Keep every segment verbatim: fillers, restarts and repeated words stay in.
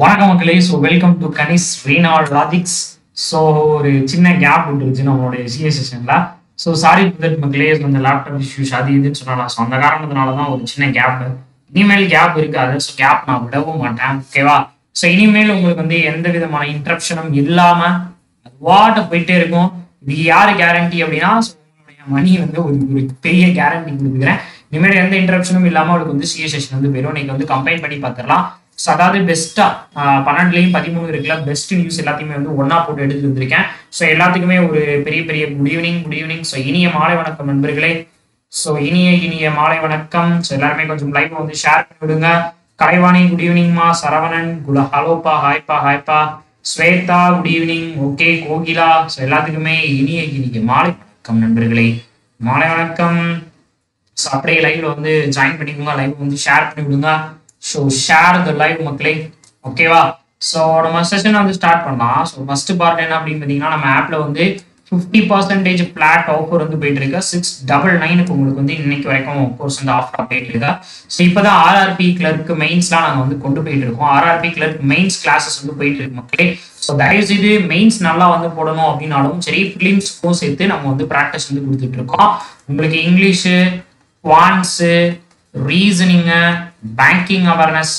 வணக்கம் மக்களே. So welcome to Ganesh Reena logics. So ஒரு சின்ன கேப் விட்டுருச்சு நம்மளுடைய சிஏ செஷனில். ஸோ சாரி புதட் மக்களே, கொஞ்சம் லேப்டாப் இஷ்யூஸ் அது இதுன்னு சொன்னாலாம். ஸோ அந்த காரணத்தினால தான் ஒரு சின்ன கேப். இனிமேல் கேப் இருக்காது. ஸோ கேப் நான் விடவும் மாட்டேன், ஓகேவா? ஸோ இனிமேல் உங்களுக்கு வந்து எந்த விதமான இன்ட்ரப்ஷனும் இல்லாமல் அது வாட்டை போயிட்டே இருக்கும். இது யார் கேரண்டி அப்படின்னா, ஸோ உங்களுடைய மணி வந்து ஒரு ஒரு பெரிய கேரண்டி கொடுத்துக்கிறேன். இனிமேல் எந்த இன்ட்ரப்ஷனும் இல்லாமல் உங்களுக்கு வந்து சிஏ செஷன் வந்து பெரும். நீங்கள் வந்து கம்பைன் பண்ணி பார்த்துடலாம். ஸோ அதாவது பெஸ்ட்டாக பன்னெண்டுலேயும் பதிமூணு இருக்குல்ல, பெஸ்ட் நியூஸ் எல்லாத்தையுமே வந்து ஒன்றா போட்டு எடுத்து வந்திருக்கேன். ஸோ எல்லாத்துக்குமே ஒரு பெரிய பெரிய good evening good evening so இனிய மாலை வணக்கம் நண்பர்களே. ஸோ இனிய இனிய மாலை வணக்கம். ஸோ எல்லாருமே கொஞ்சம் லைவ் வந்து ஷேர் பண்ணி விடுங்க. கலைவாணி குட் ஈவினிங்மா. சரவணன் குல ஹலோப்பா, ஹாய்ப்பா ஹாய்ப்பா. Shweta good evening, okay. Kokila. So எல்லாத்துக்குமே இனிய இனிய மாலை வணக்கம் நண்பர்களே, மாலை வணக்கம். ஸோ அப்படியே லைவ்ல வந்து ஜாயின் பண்ணிக்கோங்க, லைவ் வந்து ஷேர் பண்ணி விடுங்க. ஸோ ஷேர் த லைவ் மக்களே, ஓகேவா? ஸோ நம்ம செஷன் வந்து ஸ்டார்ட் பண்ணலாம். ஸோ ஃபர்ஸ்ட் பார்ட் என்ன அப்படின்னு பார்த்தீங்கன்னா, நம்ம ஆப்பில் வந்து ஃபிஃப்டி பர்சன்டேஜ் பிளாட் ஆஃபர் வந்து போயிட்டு இருக்கு. சிக்ஸ் டபுள் நைனுக்கு உங்களுக்கு வந்து இன்னைக்கு வரைக்கும் கோர்ஸ் வந்து ஆஃபர் போயிட்டு இருக்கா. ஸோ இப்போதான் ஆர்ஆர்பி கிளர்க்கு மெயின்ஸ்லாம் நாங்கள் வந்து கொண்டு போயிட்டு இருக்கோம். ஆர்ஆர்பி கிளர்க் மெயின்ஸ் கிளாஸஸ் வந்து போயிட்டு இருக்கு மக்களே. ஸோ தயவு செய்து மெயின்ஸ் நல்லா வந்து போடணும் அப்படின்னாலும் சரி, ஃபிலிம்ஸ்க்கும் சேர்த்து நம்ம வந்து ப்ராக்டிஸ் வந்து கொடுத்துட்டு இருக்கோம். உங்களுக்கு English, quants, reasoning, banking awareness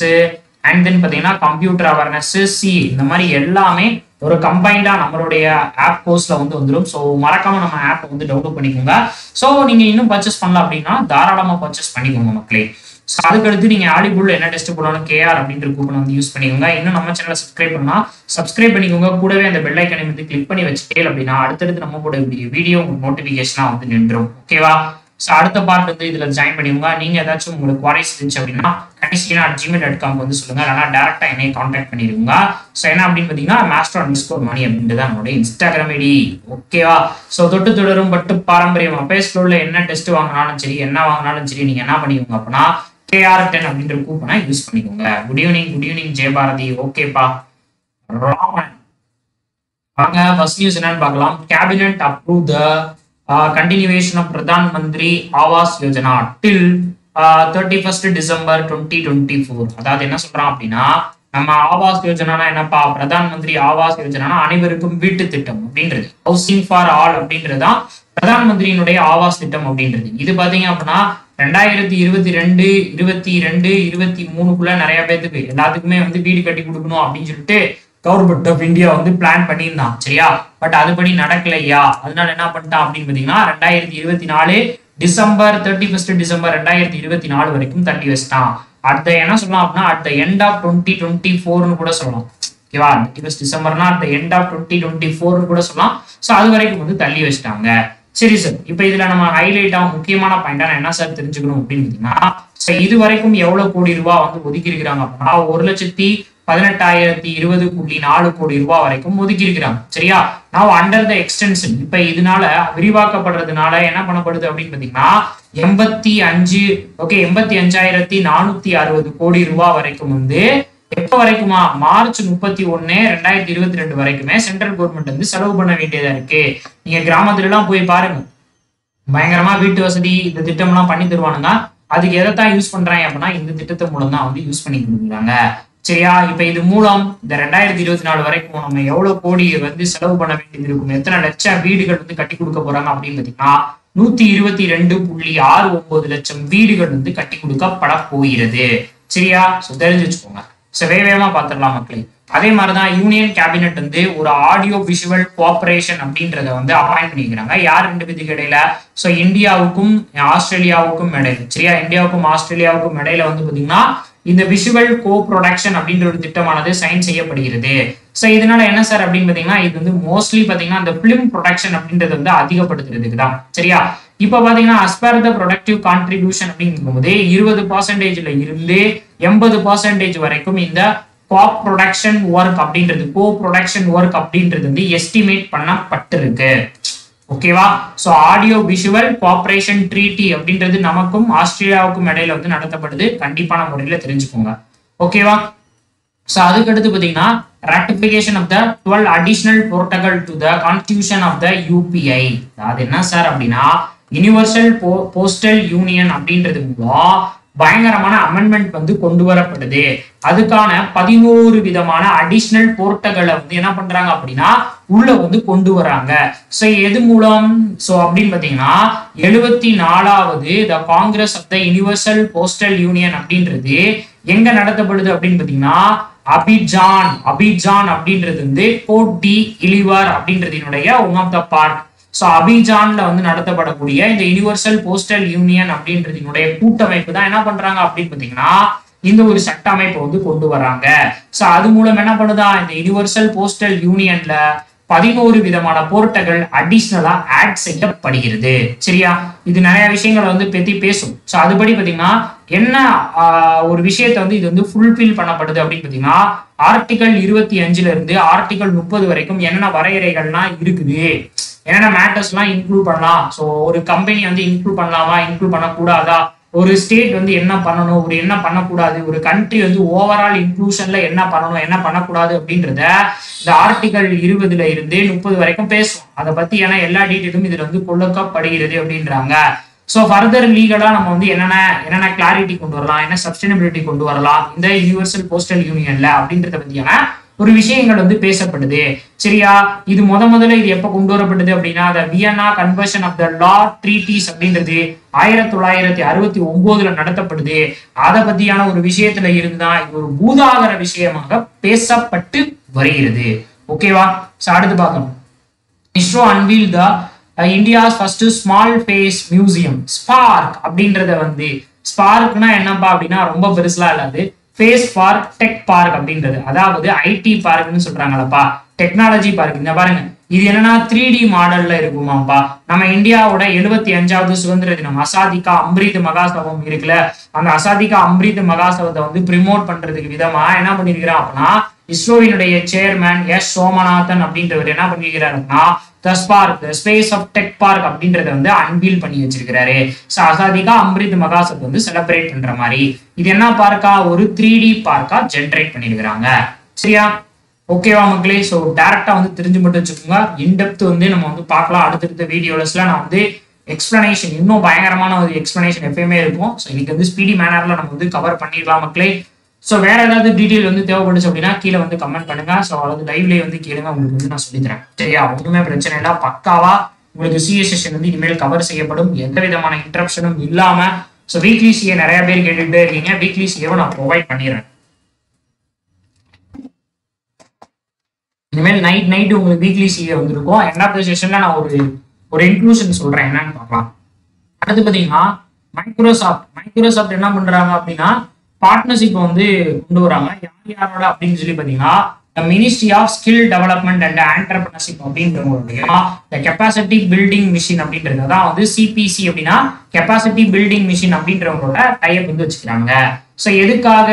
and then பார்த்தீங்கன்னா கம்ப்யூட்டர் அவேர்னஸ், சி, இந்த மாதிரி எல்லாமே ஒரு கம்பைண்டா நம்மளுடைய ஆப் கோர்ஸ்ல வந்து வந்துடும். ஸோ மறக்காம நம்ம ஆப் வந்து டவுன்லோட் பண்ணிக்கோங்க. ஸோ நீங்க இன்னும் பர்ச்சேஸ் பண்ணல அப்படின்னா தாராளமா பர்ச்சேஸ் பண்ணிக்கோங்க மக்களே. ஸோ அதுக்கடுத்து நீங்க ஆடிபுல் என்ன டெஸ்ட் போனாலும் கேஆர் அப்படின்ற கூப்பன் வந்து யூஸ் பண்ணிக்கோங்க. இன்னும் நம்ம சேனலை சப்ஸ்கிரைப் பண்ணா சப்ஸ்கிரைப் பண்ணிக்கோங்க. கூடவே அந்த பெல் ஐக்கனை வந்து கிளிக் பண்ணி வச்சுட்டே அப்படின்னா அடுத்தடுத்து நம்ம கூட வீடியோ நோட்டிபிகேஷனா வந்து நின்றும், ஓகேவா? ஸோ அடுத்த பார்ட் வந்து இதில் ஜாயின் பண்ணிக்கோங்க. நீங்கள் ஏதாச்சும் உங்களுக்கு குவாரிஸ் இருந்துச்சு அப்படின்னா Ganeshreena at Gmail dot com வந்து சொல்லுங்கள். இல்லைனா டேரெக்டாக என்னை காண்டாக்ட் பண்ணிடுங்க. ஸோ என்ன அப்படின்னு பார்த்தீங்கன்னா மாஸ்டர் அண்ட் ஸ்கோர் மணி அப்படின்றது தான் என்னோட இன்ஸ்டாகிராம் ஐடி, ஓகேவா? ஸோ தொட்டு தொடரும் பட்டு பாரம்பரியமாக பேஸ்லோவில் என்ன டெஸ்ட் வாங்கினாலும் சரி என்ன வாங்கினாலும் சரி நீங்கள் என்ன பண்ணிக்கோங்க அப்படின்னா கேஆர் டென் அப்படின்ற கூப்பனை யூஸ் பண்ணிக்கோங்க. Good evening good evening Jayabharathi, ஓகேப்பா. ராமன் வாங்க. ஃபர்ஸ்ட் நியூஸ் என்னன்னு பார்க்கலாம். Cabinet approve the Uh, continuation of Pradhan Mandri Avas Yojana till uh, thirty-first December twenty twenty-four. அதாவது என்ன சொல்றான் அப்படின்னா, நம்ம ஆவாஸ் யோஜனானா என்னப்பா? பிரதான் மந்திரி ஆவாஸ் யோஜனானா அனைவருக்கும் வீட்டு திட்டம் அப்படின்றது, ஹவுசிங் ஃபார் ஆல் அப்படின்றதுதான் பிரதான் மந்திரியினுடைய ஆவாஸ் திட்டம் அப்படின்றது. இது பாத்தீங்க அப்படின்னா ரெண்டாயிரத்தி இருபத்தி ரெண்டு இருபத்தி ரெண்டு இருபத்தி மூணுக்குள்ள நிறைய பேருக்கு எல்லாத்துக்குமே வந்து வீடு கட்டி கொடுக்கணும் அப்படின்னு சொல்லிட்டு கவர்மெண்ட் ஆஃப் இந்தியா வந்து பிளான் பண்ணியிருந்தான், சரியா? பட் அதுபடி நடக்கலையா. அதனால என்ன பண்ணிட்டான் அப்படின்னு பாத்தீங்கன்னா ரெண்டாயிரத்தி இருபத்தி நாலு டிசம்பர் தேர்ட்டி ஃபர்ஸ்ட் டிசம்பர் ரெண்டாயிரத்தி இருபத்தி நாலு வரைக்கும் தள்ளி வச்சிட்டான். அடுத்த என்ன சொல்லலாம் அப்படின்னா at the end of twenty twenty ஃபோர்னு கூட சொல்லலாம், ஓகேவா? தேர்ட்டி ஃபர்ஸ்ட் டிசம்பர்னா at the end of twenty twenty ஃபோர்னு கூட சொல்லலாம். ஸோ அது வரைக்கும் வந்து தள்ளி வச்சிட்டாங்க. சரி சார், இப்போ இதுல நம்ம ஹைலைட்டா முக்கியமான பாயிண்டான என்ன சார் தெரிஞ்சுக்கணும் அப்படின்னு பாத்தீங்கன்னா, இது வரைக்கும் எவ்வளவு கோடி ரூபாய் வந்து ஒதுக்கி இருக்கிறாங்க அப்படின்னா ஒரு லட்சத்தி பதினெட்டாயிரத்தி இருபது புள்ளி நாலு கோடி ரூபாய் வரைக்கும் ஒதுக்கி இருக்கிறாங்க, சரியா? நான் அண்டர் த எக்ஸ்டென்ஷன் இப்ப இதனால விரிவாக்கப்படுறதுனால என்ன பண்ணப்படுது அப்படின்னு பாத்தீங்கன்னா எண்பத்தி அஞ்சு ஓகே எண்பத்தி அஞ்சாயிரத்தி நானூத்தி அறுபது கோடி ரூபாய் வரைக்கும் வந்து எப்ப வரைக்குமா மார்ச் முப்பத்தி ஒன்னு ரெண்டாயிரத்தி இருபத்தி ரெண்டு வரைக்குமே சென்ட்ரல் கவர்மெண்ட் வந்து செலவு பண்ண வேண்டியதா இருக்கு. நீங்க கிராமத்துல எல்லாம் போய் பாருங்க, பயங்கரமா வீட்டு வசதி இந்த திட்டம் எல்லாம் பண்ணி தருவானுங்க. அதுக்கு எதைத்தான் யூஸ் பண்றாங்க அப்படின்னா இந்த திட்டத்தை மூலம் தான் வந்து யூஸ் பண்ணி கொடுக்குறாங்க, சரியா? இப்ப இது மூலம் இந்த ரெண்டாயிரத்தி இருபத்தி நாலு வரைக்கும் நம்ம எவ்வளவு கோடியை வந்து செலவு பண்ண வேண்டியது இருக்கும், எத்தனை லட்சம் வீடுகள் வந்து கட்டி கொடுக்க போறாங்க அப்படின்னு பாத்தீங்கன்னா நூத்தி இருபத்தி ரெண்டு புள்ளி ஆறு ஒன்பது லட்சம் வீடுகள் வந்து கட்டி கொடுக்கப்பட போகிறது, சரியா? தெரிஞ்சு வச்சுக்கோங்க. சோ வேக வேகமா பாத்துடலாம் மக்களே. அதே மாதிரிதான் யூனியன் கேபினட் வந்து ஒரு ஆடியோ விஷுவல் கோஆபரேஷன் அப்படின்றத வந்து அப்பாயிண்ட் பண்ணிக்கிறாங்க. யார் ரெண்டு பேருக்கு இடையில? சோ இந்தியாவுக்கும் ஆஸ்திரேலியாவுக்கும் இடையில, சரியா? இந்தியாவுக்கும் ஆஸ்திரேலியாவுக்கும் இடையில வந்து பாத்தீங்கன்னா இந்த விஷுவல் கோ ப்ரொடக்ஷன் அப்படின்ற ஒரு திட்டமானது சைன் செய்யப்படுகிறது. சோ இதனால என்ன சார் அப்படின்னு பாத்தீங்கன்னா இது வந்து மோஸ்ட்லி பாத்தீங்கன்னா இந்த பிலிம் ப்ரொடக்ஷன் அப்படின்றது வந்து அதிகப்படுத்துறதுக்கு தான், சரியா? இப்ப பாத்தீங்கன்னா அஸ்பர் த ப்ரொடக்டிவ் கான்ட்ரிபியூஷன் அப்படிங்கும் போது இருபது பர்சன்டேஜ்ல இருந்து எண்பது பர்சன்டேஜ் வரைக்கும் இந்த கோ ப்ரொடக்ஷன் ஒர்க் அப்படின்றது கோ ப்ரொடக்ஷன் ஒர்க் அப்படின்றது வந்து எஸ்டிமேட் பண்ணப்பட்டிருக்கு, ஓகேவா? So audio visual cooperation treaty அப்படின்றது நமக்கும் ஆஸ்திரேலியாவுக்கும் இடையில வந்து நடத்தப்படுது, கண்டிப்பான முறையில தெரிஞ்சுக்கோங்க, ஓகேவா? சோ அதுக்கடுத்து பாத்தீங்கன்னா ratification of the twelve additional protocol to the constitution of the UPI. அது என்ன சார் அப்படின்னா யூனிவர்சல் போஸ்டல் யூனியன் அப்படின்றது மூலம் பயங்கரமான அமெண்ட்மெண்ட் வந்து கொண்டு வரப்படுது. அதுக்கான பதினோரு விதமான அடிஷனல் போர்ட்டகளை வந்து என்ன பண்றாங்க அப்படின்னா உள்ள வந்து கொண்டு வராங்க. சோ எது மூலம் சோ அப்படின்னு பாத்தீங்கன்னா எழுபத்தி நாலாவது the congress of the universal postal union அப்படின்றது எங்க நடத்தப்படுது அப்படின்னு பாத்தீங்கன்னா அபிஜான் அபிஜான் அப்படின்றது வந்து போட்டி இலிவார் அப்படின்றதினுடைய one of the part. So அபிஜான்ல வந்து நடத்தப்படக்கூடிய இந்த யூனிவர்சல் போஸ்டல் யூனியன் அப்படின்றதினுடைய கூட்டமைப்பு தான் என்ன பண்றாங்க அப்படின்னு பாத்தீங்கன்னா இந்த ஒரு சட்ட அமைப்பை வந்து கொண்டு வராங்க. சோ அது மூலம் என்ன பண்ணுதா இந்த யூனிவர்சல் போஸ்டல் யூனியன்ல பதினோரு விதமான போர்ட்டங்கள் அடிஷனலா ஆட் செய்யப்படுகிறது. சரியா, இது நிறைய விஷயங்களை வந்து பத்தி பேசும். சோ அதுபடி பாத்தீங்கன்னா என்ன ஒரு விஷயத்தை வந்து இது வந்து ஃபுல்ஃபில் பண்ணப்படுது அப்படின்னு பாத்தீங்கன்னா ஆர்டிகல் இருபத்தி அஞ்சுல இருந்து ஆர்டிகல் முப்பது வரைக்கும் என்னென்ன வரையறைகள்லாம் இருக்குது, என்னென்ன மேட்டர்ஸ் எல்லாம் இன்க்ளூட் பண்ணலாம், ஸோ ஒரு கம்பெனி வந்து இன்க்ளூட் பண்ணலாமா இன்க்ளூட் பண்ணக்கூடாதா, ஒரு ஸ்டேட் வந்து என்ன பண்ணணும் ஒரு என்ன பண்ணக்கூடாது, ஒரு கண்ட்ரி வந்து ஓவரால் இன்க்ளூஷன்ல என்ன பண்ணணும் என்ன பண்ணக்கூடாது அப்படின்றத இந்த ஆர்டிகல் இருபதுல இருந்து முப்பது வரைக்கும் பேசும். அதை பத்தி ஏன்னா எல்லா டீட்டெயிலும் இதுல வந்து கொள்ளக்கப்படுகிறது அப்படின்றாங்க. ஸோ ஃபர்தர் லீகலா நம்ம வந்து என்னென்ன என்னென்ன கிளாரிட்டி கொண்டு வரலாம், என்ன சஸ்டைனபிலிட்டி கொண்டு வரலாம் இந்த யூனிவர்சல் போஸ்டல் யூனியன்ல அப்படின்றத பத்தியான ஒரு விஷயங்கள் வந்து பேசப்படுது. சரியா, இது முத முதல்ல இது எப்ப கொண்டு வரப்படுது அப்படின்னா the Vienna convention of the law treaties அப்படின்றது ஆயிரத்தி தொள்ளாயிரத்தி அறுபத்தி ஒன்பதுல நடத்தப்படுது. அதை பத்தியான ஒரு விஷயத்துல இருந்துதான் இது ஒரு பூதாகர விஷயமாக பேசப்பட்டு வருகிறது. ஓகேவா, அடுத்து பார்க்கணும். ISRO unveil the India's first small space museum spark அப்படின்றத வந்து ஸ்பார்க்னா என்னப்பா அப்படின்னா ரொம்ப பெருசுலாம் இல்லாது ஃபேஸ் பார்க் டெக் பார்க் அப்படின்றது, அதாவது ஐடி பார்க்னு சொல்றாங்களப்பா டெக்னாலஜி பார்க். இந்த பாருங்க இது என்னன்னா த்ரீ டி மாடல்ல இருக்குமாப்பா. நம்ம இந்தியாவோட எழுபத்தி அஞ்சாவது சுதந்திர தினம் அசாதிகா அம்ரித் மகாசபம் இருக்குல்ல, அந்த அசாதிகா அம்ரித் மகாசபத்தை வந்து ப்ரிமோட் பண்றதுக்கு விதமா என்ன பண்ணிருக்கிறான் அப்படின்னா இஸ்ரோவினுடைய சேர்மேன் எஸ் சோமநாதன் அப்படின்றவர் என்ன பண்ணிருக்கிறாருன்னா the Spark the space of tech park அப்படின்றத வந்து அன்வீல் பண்ணி வச்சிருக்கிறாரு. சோ அசாதிகா அம்ரித் மகாசத் வந்து செலிப்ரேட் பண்ற மாதிரி இது என்ன பார்க்கா ஒரு த்ரீ டி பார்க்கா ஜென்ரேட் பண்ணிருக்கிறாங்க. சரியா, ஓகேவா மக்களே. ஸோ டேரக்டா வந்து தெரிஞ்சு மட்டும் வச்சுக்கோங்க, இன்டெப்த் வந்து நம்ம வந்து பார்க்கலாம் அடுத்தடுத்த வீடியோஸ்ல. நான் வந்து எக்ஸ்பிளனேஷன் இன்னும் பயங்கரமான ஒரு எக்ஸ்பிளனேஷன் எப்பயுமே இருக்கும். ஸோ இன்னைக்கு வந்து ஸ்பீடி மேனர்ல நம்ம வந்து கவர் பண்ணிடலாம் மக்களே. ஸோ வேற ஏதாவது டீட்டெயில் வந்து தேவைப்படுச்சு அப்படின்னா கீழே வந்து கமெண்ட் பண்ணுங்க. ஸோ அதாவது லைவ்லேயே வந்து கேளுங்க, உங்களுக்கு வந்து நான் சொல்லித்தரேன். சரியா, ஒன்றுமே பிரச்சனை இல்லை, பக்காவா உங்களுக்கு சிஏ செஷன் வந்து இனிமேல் கவர் செய்யப்படும் எந்த விதமான இன்டரப்ஷனும் இல்லாம. ஸோ வீக்லி சிஏ நிறைய பேர் கேட்டுகிட்டே இருக்கீங்க, வீக்லி சிஏவை நான் ப்ரொவைட் பண்ணிடுறேன். இனிமேல் நைட் நைட் உங்களுக்கு வீக்லி சிஏ வந்திருக்கும். எண்ட் ஆஃப் த செஷன்ல நான் ஒரு ஒரு இன்க்ளூஷன் சொல்றேன் என்னன்னு பார்க்கலாம். அடுத்து பாத்தீங்கன்னா மைக்ரோசாஃப்ட் மைக்ரோசாஃப்ட் என்ன பண்றாங்க அப்படின்னா பார்ட்னர்ஷிப் வந்து கொண்டு வராங்க. யார் யாரோட அப்படின்னு சொல்லி பாத்தீங்கன்னா ministry of skill development and entrepreneurship அப்படின்றவங்களுடைய இந்த கெப்பாசிட்டி பில்டிங் மிஷின் அப்படின்றது தான் வந்து சிபிசி அப்படின்னா கெப்பாசிட்டி பில்டிங் மிஷின் அப்படின்றவங்களோட டைப் வந்து வச்சுக்கிறாங்க. ஸோ எதுக்காக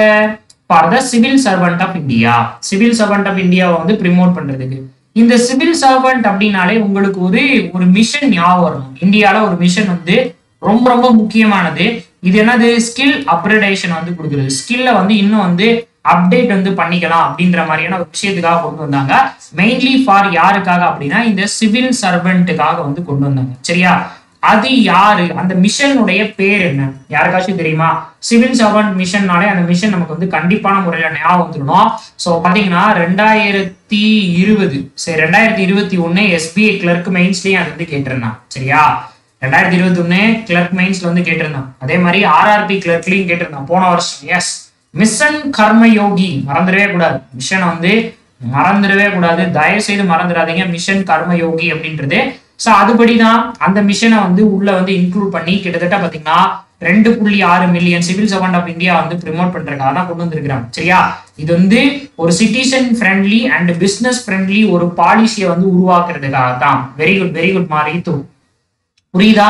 for the civil servant of India, civil servant of இந்தியாவை வந்து ப்ரிமோட் பண்றதுக்கு. இந்த சிவில் சர்வெண்ட் அப்படின்னாலே உங்களுக்கு ஒரு ஒரு மிஷன் ஞாபகம் வரணும். இந்தியால ஒரு மிஷன் வந்து ரொம்ப ரொம்ப முக்கியமானது. இது என்னது ஸ்கில் அப்கிரேடேஷன் வந்து கொடுக்குறது, ஸ்கில்ல வந்து இன்னும் வந்து அப்டேட் வந்து பண்ணிக்கலாம் அப்படின்ற மாதிரியான ஒரு விஷயத்துக்காக கொண்டு வந்தாங்க. மெயின்லி ஃபார் யாருக்காக அப்படின்னா இந்த சிவில் சர்வெண்ட்டுக்காக வந்து கொண்டு வந்தாங்க. சரியா, அது யாரு அந்த மிஷனுடைய பேர் என்ன யாருக்காச்சும் தெரியுமா? சிவில் சர்வன்ட் மிஷன்னாலே அந்த மிஷன் நமக்கு வந்து கண்டிப்பான முறையில ஞாபகம் வந்துடணும். ஸோ பாத்தீங்கன்னா ரெண்டாயிரத்தி இருபது சரி ரெண்டாயிரத்தி இருபத்தி ஒன்னு எஸ்பிஐ கிளர்க் மெயின்ஸ்லயும் அது வந்து கேட்டிருந்தான். சரியா, ரெண்டாயிரத்தி இருபத்தி ஒன்னு கிளர்க் மெயின்ஸ்ல வந்து கேட்டிருந்தான். அதே மாதிரி ஆர்ஆர்பி கிளர்க்லயும் கேட்டிருந்தான் போன வருஷம். எஸ், மிஷன் கர்மயோகி மறந்துடவே கூடாது, மிஷனை வந்து மறந்துடவே கூடாது, தயவு செய்து மறந்துடாதீங்க மிஷன் கர்மயோகி அப்படின்றது. சோ அதுபடிதான் அந்த மிஷனை வந்து உள்ள வந்து இன்க்ளூட் பண்ணி கிட்டத்தட்ட பாத்தீங்கன்னா ரெண்டு புள்ளி ஆறு million civil servant of India வந்து ப்ரிமோட் பண்றதுக்காக தான் கொண்டு வந்திருக்கிறாங்க. சரியா, இது வந்து ஒரு citizen friendly and business friendly ஒரு பாலிசியை வந்து உருவாக்குறதுக்காக தான். வெரி குட் வெரி குட் மாறி தூ புரியுதா?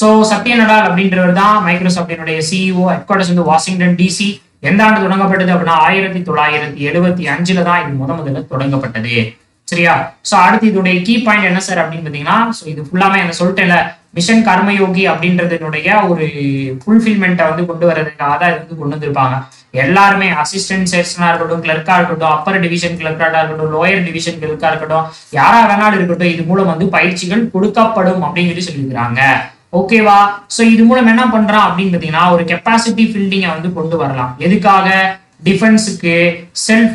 சோ சத்ய நடால் அப்படின்றவர் தான் மைக்ரோசாப்டினுடைய சிஇஓ. ஹெட் குவார்டர்ஸ் வந்து வாஷிங்டன் டிசி. எந்த ஆண்டு தொடங்கப்பட்டது அப்படின்னா ஆயிரத்தி தொள்ளாயிரத்தி எழுபத்தி அஞ்சுல தான் இது முத முதல்ல தொடங்கப்பட்டது. சரியா, சோ அடுத்து இதோடைய கீ பாயிண்ட் என்ன சார் அப்படின்னு பாத்தீங்கன்னா சோ இது ஃபுல்லாமே என்ன சொல்லிட்டேன்ல மிஷன் கர்மயோகி அப்படின்றதுனுடைய ஒரு ஃபுல்ஃபில்மெண்ட்டை வந்து கொண்டு வர்றதுக்காக தான் இது வந்து கொண்டு வந்திருப்பாங்க. எல்லாருமே அசிஸ்டன்ட் செக்ஷனா இருக்கட்டும், கிளர்க்கா இருக்கட்டும், அப்பர் டிவிஷன் கிளர்க்காக இருக்கட்டும், லோயர் டிவிஷன் கிளர்க்கா இருக்கட்டும், யாரா வேணாலும் இருக்கட்டும், இது மூலம் வந்து பயிற்சிகள் கொடுக்கப்படும் அப்படின்னு சொல்லி சொல்லியிருக்கிறாங்க. Okay, wow. So this is what we are doing. We are doing capacity fielding. Defense, self,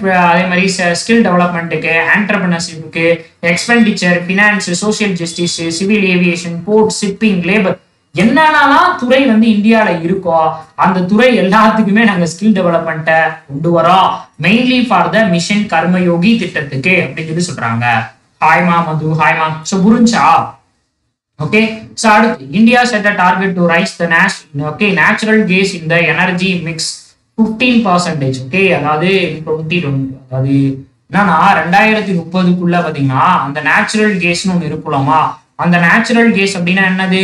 skill development, entrepreneurship, expenditure, finance, social justice, civil aviation, port, shipping, labor. What is in India? And the skill development mainly for the Mission Karma Yogi. Hi ma Madhu, hi ma. So Buruncha. Okay, so India set a target to rise the nat okay, natural gas in the energy mix. fifteen percentage okay adhaadu twenty twenty adhaadu enna twenty thirty kulla pathina and natural gas nu irukulama and natural gas appadina ennadu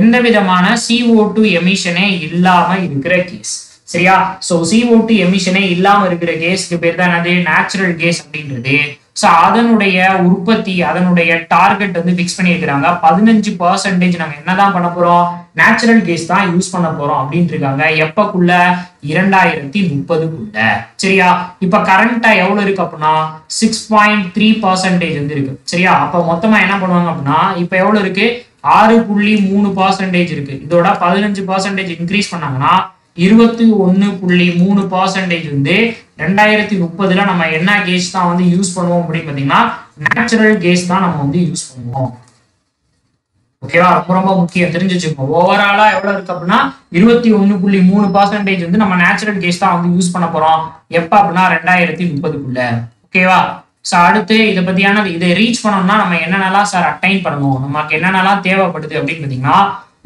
endha vidhamana C O two emission e illama irukra gas seriya so C O two emission e illama irukra gas ku per dhaan adhe natural gas appindrathu so adanudaiya urpatti adanudaiya target vandu fix pannirukanga fifteen percentage naanga enna dhaan panna porom natural gas dhaan use panna porom appindrukanga eppakulla twenty thirty kulla seriya ipa current evlo irukku appadina six point three percentage irukku seriya appo mottama enna pannuvaanga appadina ipa evlo irukku six point three percentage irukku idoda fifteen percentage increase pannanga twenty-one point three percentage வந்து twenty thirty ல நம்ம என்ன case தான் வந்து use பண்ணுவோம் அப்படி பாத்தீங்கன்னா natural gas தான் நம்ம வந்து யூஸ் பண்ணுவோம் ஓகேவா ரொம்ப முக்கியம் தெரிஞ்சு வச்சுக்கோங்க ஓவராலா எவ்வளவு இருக்கு அப்படினா twenty-one point three percentage வந்து நம்ம நேச்சுரல் கேஸ் தான் வந்து யூஸ் பண்ண போறோம் எப்ப அப்படினா twenty thirty குள்ள ஓகேவா சோ அடுத்து இத பத்தியான இதை ரீச் பண்ணனும்னா நம்ம என்னென்னலாம் சார் அட்டைன் பண்ணனும் நமக்கு என்னென்னலாம் தேவைப்படுது அப்படி பாத்தீங்கன்னா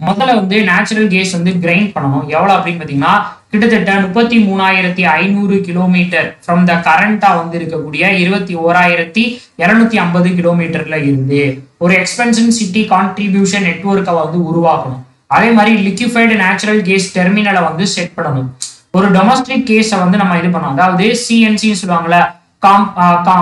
முதல்ல வந்து நேச்சுரல் கேஸ் வந்து கிரைண்ட் பண்ணனும் எவ்வளவு அப்படி பாத்தீங்கன்னா கிட்டத்தட்ட thirty-three thousand five hundred கிமீ फ्रॉम द கரண்டா வந்து இருக்கக்கூடிய twenty-one thousand two hundred fifty கிமீல இருந்து ஒரு எக்ஸ்பென்ஷன் சிட்டி கான்ட்ரிபியூஷன் நெட்வொர்க்க வந்து உருவாக்கணும் அதே மாதிரி லிக்விஃபைடு நேச்சுரல் கேஸ் டெர்மினலை வந்து செட் பண்ணனும் ஒரு டொமஸ்டிக் கேஸ் வந்து நம்ம இது பண்ணோம் அதாவது C N C சொல்வாங்கல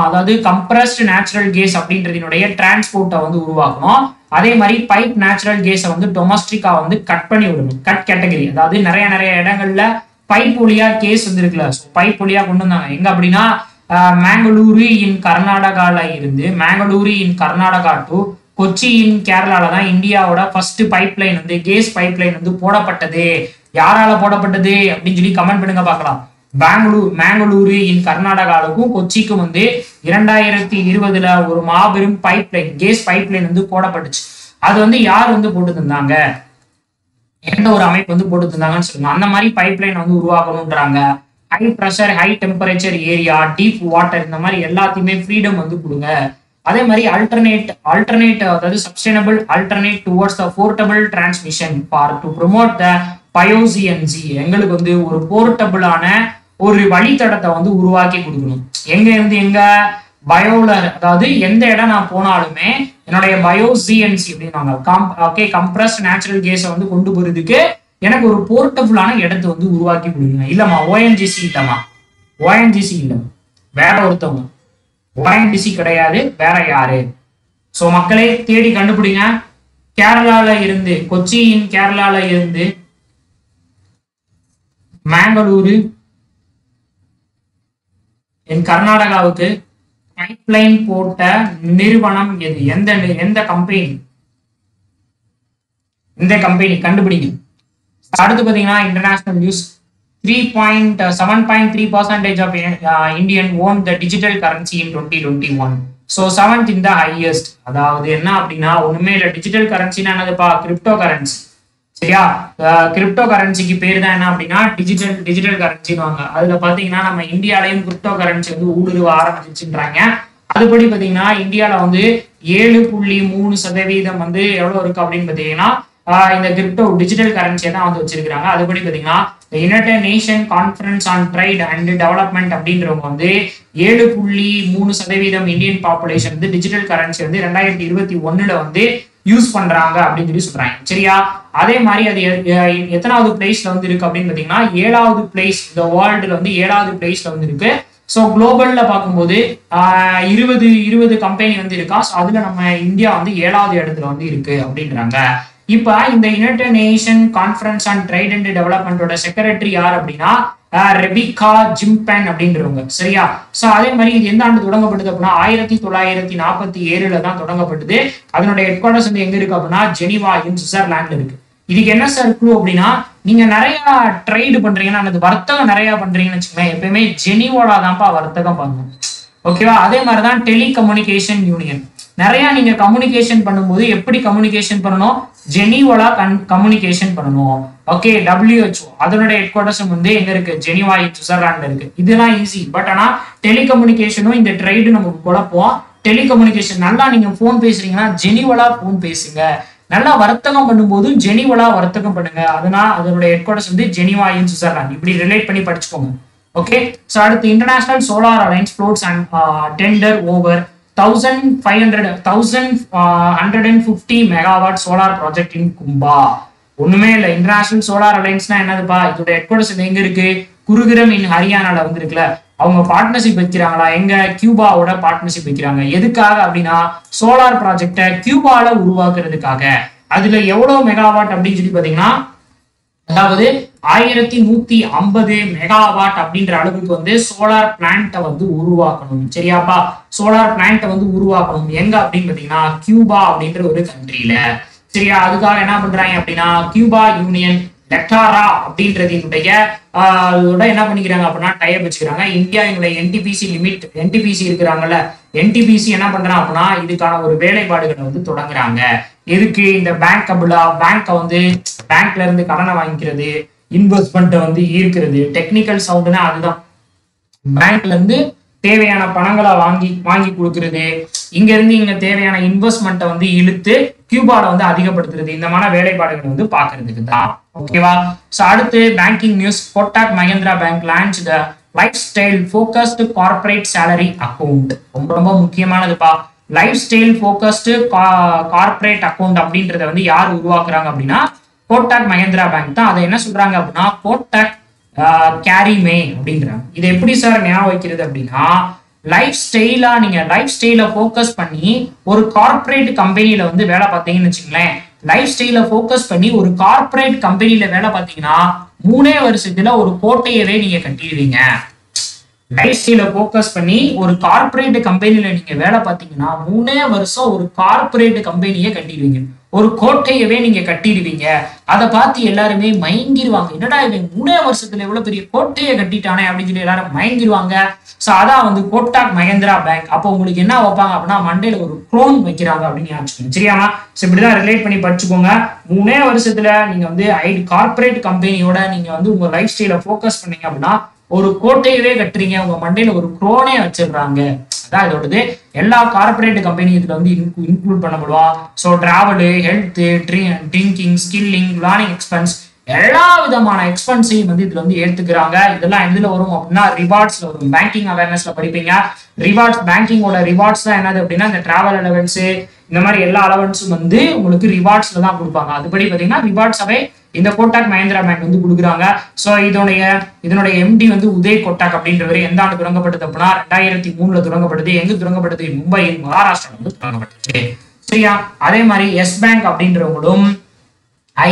அதாவது கம்ப்ரஸ்ட் நேச்சுரல் கேஸ் அப்படின்றதினுடைய டிரான்ஸ்போர்ட்டை வந்து உருவாக்கணும் அதே மாதிரி பைப் நேச்சுரல் கேஸை வந்து டொமஸ்டிக்கா வந்து கட் பண்ணி விடணும் கட் கேட்டகரி அதாவது நிறைய நிறைய இடங்கள்ல பைப் ஒலியா கேஸ் வந்துருக்குல பைப் ஒலியா கொண்டு வந்தாங்க எங்க அப்படின்னா மேங்களூரு இன் கர்நாடகால இருந்து Mangaluru in Karnataka to Kochi in கேரளால தான் இந்தியாவோட ஃபர்ஸ்ட் பைப் லைன் வந்து கேஸ் பைப் லைன் வந்து போடப்பட்டது யாரால போடப்பட்டது அப்படின்னு சொல்லி கமெண்ட் பண்ணுங்க பார்க்கலாம் பெங்களூர் மேங்களூரு இன் கர்நாடகாவுக்கும் கொச்சிக்கும் வந்து இரண்டாயிரத்தி இருபதுல ஒரு மாபெரும் pipeline gas pipe line வந்து போடப்பட்டுச்சு அது வந்து யார் வந்து போட்டு தந்தாங்க எந்த ஒரு அமைப்பு வந்து போட்டு தந்தாங்கன்னு சொல்லுங்க அந்த மாதிரி பைப் லைன் வந்து உருவாக்கணும்ன்றாங்க high pressure high temperature area deep water இந்த மாதிரி எல்லாத்தையுமே ஃப்ரீடம் வந்து கொடுங்க அதே மாதிரி அல்டர்னேட் அல்டர்னேட் அதாவது sustainable alternate towards affordable transmission for to promote the bio CNC எங்களுக்கு வந்து ஒரு போர்ட்டபிளான ஒரு வழித்தடத்தை வந்து உருவாக்கி கொடுக்கணும் எங்க இருந்து எங்க பயோலர் அதாவது எந்த இடம் நான் போனாலுமே என்னுடைய பயோசிஎன்சி அப்படின்னாங்க கம்ப்ரஸ்ட் நேச்சுரல் கேஸை வந்து கொண்டு போறதுக்கு எனக்கு ஒரு போர்ட்டபிளான இடத்தை வந்து உருவாக்கி கொடுங்க இல்லம்மா ஓஎன்ஜிசி இல்லம்மா ஓஎன்ஜிசி இல்ல வேற ஒருத்தவங்க ஓஎன்ஜிசி கிடையாது வேற யாரு சோ மக்களே தேடி கண்டுபிடிங்க கேரளால இருந்து கொச்சியின் கேரளால இருந்து மேங்களூரு என் கர்நாடகாவுக்கு பைப்லைன் போட்ட நிறுவனம் எது எந்த எந்த கம்பெனி இந்த கம்பெனி கண்டுபிடிங்க அடுத்து பாத்தீங்கன்னா international news three point seven point three percentage of Indian own the digital currency in twenty twenty one so seventh in the highest அதாவது என்ன அப்படின்னா ஒண்ணுமே இல்லை டிஜிட்டல் கரன்சின்னு என்னதுப்பா கிரிப்டோ கரன்சி சரியா கிரிப்டோ கரன்சிக்கு பேர் தான் என்ன அப்படின்னா டிஜிட்டல் டிஜிட்டல் கரன்சின்னு வாங்க அதுல பாத்தீங்கன்னா நம்ம இந்தியாலையும் கிரிப்டோ கரன்சி வந்து ஊடுருவ ஆரம்பிச்சுன்றாங்க அதுபடி பாத்தீங்கன்னா இந்தியால வந்து ஏழு புள்ளி மூணு சதவீதம் வந்து எவ்வளவு இருக்கு அப்படின்னு பாத்தீங்கன்னா இந்த கிரிப்டோ டிஜிட்டல் கரன்சியை தான் வந்து வச்சிருக்காங்க அதுபடி பாத்தீங்கன்னா United nation conference on trade and development அப்படின்றவங்க வந்து ஏழு புள்ளி மூணு சதவீதம் இந்தியன் பாப்புலேஷன் வந்து டிஜிட்டல் கரன்சி வந்து ரெண்டாயிரத்தி இருபத்தி ஒண்ணுல வந்து யூஸ் பண்றாங்க அப்படின்னு சொல்லி சொல்றாங்க சரியா அதே மாதிரி அது எத்தனாவது பிளேஸ்ல வந்து இருக்கு அப்படின்னு பாத்தீங்கன்னா ஏழாவது பிளேஸ் இந்த வேர்ல்டுல வந்து ஏழாவது பிளேஸ்ல வந்து இருக்கு ஸோ குளோபல்ல பார்க்கும்போது ஆஹ் இருபது இருபது கம்பெனி வந்து இருக்கா அதுல நம்ம இந்தியா வந்து ஏழாவது இடத்துல வந்து இருக்கு அப்படின்றாங்க இப்ப இந்த United nation conference on trade and டெவலப்மெண்டோட செக்ரட்டரி யார் அப்படின்னா Rebecca Jimpan அப்படின்றவங்க சரியா. சோ அதே மாதிரி இது எந்த ஆண்டு தொடங்கப்பட்டது அப்படினா ஆயிரத்து தொள்ளாயிரத்து நாற்பத்தி ஏழு ல தான் தொடங்கப்பட்டது. அதனுடைய ஹெட் குவார்ட்டர்ஸ் வந்து எங்க இருக்கு அப்படினா ஜெனீவா இன் சுவிட்சர்லாந்துல இருக்கு. இதுக்கு என்ன சார் க்ளூ அப்படினா நீங்க நிறைய ட்ரேட் பண்றீங்கனா அந்த வர்த்தகம் நிறைய பண்றீங்கன்னு வெச்சுக்கலாம் எப்பவுமே ஜெனீவால தான்ப்பா வர்த்தகம் பண்ணுங்க. ஓகேவா? அதே மாதிரி தான் டெலி கம்யூனிகேஷன் யூனியன் நிறைய நீங்க கம்யூனிகேஷன் பண்ணும்போது எப்படி கம்யூனிகேஷன் பண்ணணும் ஜெனீவால கம்யூனிகேஷன் பண்ணணும். ஓகே டபிள்யூஹெச்ஓ அதனுடைய ஹெட் குவார்ட்டர்ஸ் வந்து எங்க இருக்கு ஜெனீவா சுவிட்சர்லாந்துல இருக்கு. இதெல்லாம் ஈஸி பட் ஆனா டெலிகம்யூனிகேஷனும் இந்த ட்ரேடு நமக்கு குழப்போம். டெலிகம்யூனிகேஷன் நல்லா நீங்க போன் பேசுறீங்கன்னா ஜெனீவால போன் பேசுங்க. நல்லா வர்த்தகம் பண்ணும்போது ஜெனீவால வர்த்தகம் பண்ணுங்க. அதனால அதனுடைய ஹெட் குவார்ட்டர்ஸ் வந்து ஜெனீவா சுவிட்சர்லாந்து. இப்படி ரிலேட் பண்ணி படிச்சுக்கோங்க. ஓகே சோ அடுத்து international solar alliance floats and tender over one thousand five hundred megawatt solar project in கும்பா. ஒண்ணுமே இல்ல இன்டர்நேஷனல் சோலார் அலையன்ஸ்னா என்னதுப்பா இதோட ஹெட் குவார்ட்டர்ஸ் எங்க இருக்கு குருகிரம் இன் ஹரியானால வந்துருக்குல. அவங்க பார்ட்னர்ஷிப் வைக்கிறாங்களா எங்க கியூபாவோட பார்ட்னர்ஷிப் வைக்கிறாங்க. எதுக்காக அப்படின்னா சோலார் ப்ராஜெக்ட கியூபால உருவாக்குறதுக்காக. அதுல எவ்வளவு மெகாவாட் அப்படின்னு சொல்லி பாத்தீங்கன்னா அதாவது ஆயிரத்தி நூத்தி ஐம்பது மெகாவாட் அப்படின்ற அளவுக்கு வந்து சோலார் பிளான்ட்டை வந்து உருவாக்கணும். சரியாப்பா சோலார் பிளான்ட்டை வந்து உருவாக்கணும் எங்க அப்படின்னு பாத்தீங்கன்னா கியூபா அப்படின்ற ஒரு கண்ட்ரியில. சரியா அதுக்காக என்ன பண்றாங்க அப்படின்னா கியூபா யூனியன் லெக்டாரா அப்படின்றதினுடைய என்ன பண்ணிக்கிறாங்க அப்படின்னா டைப் வச்சுக்கிறாங்க. இந்தியாவினுடைய என்டிபிசி லிமிட் என்டிபிசி இருக்கிறாங்கல்ல என்டிபிசி என்ன பண்றாங்க அப்படின்னா இதுக்கான ஒரு வேலைப்பாடுகளை வந்து தொடங்குறாங்க. எதுக்கு இந்த பேங்க் அப்படிலா பேங்க்கை வந்து பேங்க்ல இருந்து கடனை வாங்கிக்கிறது இன்வெஸ்ட்மெண்ட்டை வந்து ஈர்க்கிறது. டெக்னிக்கல் சவுண்டுனா அதுதான் பேங்க்ல இருந்து தேவையான பணங்களை வாங்கி வாங்கி கொடுக்கறது இங்க இருந்து இங்க தேவையான இன்வெஸ்ட்மெண்ட்டை வந்து இழுத்து கியூபால வந்து அதிகப்படுத்துறது. இந்த மாதிரி வேலைப்பாடுகளை வந்து பாக்குறதுக்கு தான். ஓகேவா சோ அடுத்து banking news Kotak Mahindra bank launch the lifestyle focused corporate salary account. ரொம்ப ரொம்ப முக்கியமானதுப்பா lifestyle focused corporate account அப்படின்றத வந்து யார் உருவாக்குறாங்க அப்படின்னா கோட்டாக் மஹிந்திரா பேங்க் தான். அதை என்ன சொல்றாங்க அப்படின்னா கோட்டாக் கேரிமே அப்படின்றாங்க. இது எப்படி சார் ஞாபகம் வைக்கிறது அப்படின்னா லைஃப் ஸ்டைலா நீங்க லைஃப் ஸ்டைல ஃபோக்கஸ் பண்ணி ஒரு கார்பரேட் கம்பெனியில வந்து வேலை பார்த்தீங்கன்னு வச்சுங்களேன். லைஃப் ஸ்டைல ஃபோக்கஸ் பண்ணி ஒரு கார்பரேட் கம்பெனியில வேலை பார்த்தீங்கன்னா மூணே வருஷத்துல ஒரு கோட்டையவே நீங்க கட்டிடுவீங்க. லைஃப் ஸ்டைல ஃபோக்கஸ் பண்ணி ஒரு கார்பரேட் கம்பெனியில நீங்க வேலை பார்த்தீங்கன்னா மூணே வருஷம் ஒரு கார்பரேட் கம்பெனியை கட்டிடுவீங்க. ஒரு கோட்டையவே நீங்க கட்டிடுவீங்க. அதை பார்த்து எல்லாருமே மயங்கிடுவாங்க. என்னடா இவன் மூணே வருஷத்துல எவ்வளவு பெரிய கோட்டையை கட்டிட்டானே அப்படின்னு சொல்லி எல்லாரும் மயங்கிடுவாங்க. சோ அதான் வந்து கோட்டாக் மஹிந்திரா பேங்க். அப்போ உங்களுக்கு என்ன வைப்பாங்க அப்படின்னா மண்டையில ஒரு குரோன் வைக்கிறாங்க அப்படின்னு ஞாபகம் சரியாமா. சோ இப்படிதான் ரிலேட் பண்ணி படிச்சுக்கோங்க. மூணே வருஷத்துல நீங்க வந்து ஐடி கார்பரேட் கம்பெனியோட நீங்க வந்து உங்க லைஃப் ஸ்டைல ஃபோக்கஸ் பண்ணீங்க அப்படின்னா ஒரு கோட்டையவே கட்டுறீங்க. உங்க மண்டையில ஒரு குரோனே வச்சிடுறாங்க. அதான் இதோடது எல்லா கார்பரேட் கம்பெனி இதுல வந்து இன்க்ளூட் பண்ணப்படுவா. So travel health drinking skilling learning expense எல்லா விதமான எக்ஸ்பென்ஸையும் வந்து இதுல வந்து ஏத்துக்கிறாங்க. இதெல்லாம் எதுல வரும் அப்படின்னா ரிவார்ட்ஸ்ல வரும். பேங்கிங் அவேர்னஸ்ல படிப்பீங்க. ரிவார்ட்ஸ் பேங்கிங்கோட ரிவார்ட்ஸ் தான் என்னது அப்படின்னா இந்த டிராவல் அலவன்ஸ் இந்த மாதிரி எல்லா அலவன்ஸும் வந்து உங்களுக்கு ரிவார்ட்ஸ்ல தான் கொடுப்பாங்க. அதுபடி பாத்தீங்கன்னா ரிவார்ட்ஸாவே இந்த கோட்டாக் மஹிந்திரா பேங்க் வந்து கொடுக்குறாங்க. சோ இதோடைய இதனுடைய எம்டி வந்து உதய் கோட்டாக் அப்படின்றவரு எந்த ஆண்டு தொடங்கப்பட்டது அப்படின்னா ரெண்டாயிரத்தி மூணுல தொடங்கப்பட்டது. எங்க தொடங்கப்பட்டது மும்பையில் மகாராஷ்டிரா வந்து தொடங்கப்பட்டது. சரியா அதே மாதிரி எஸ் பேங்க் அப்படின்றவங்களும்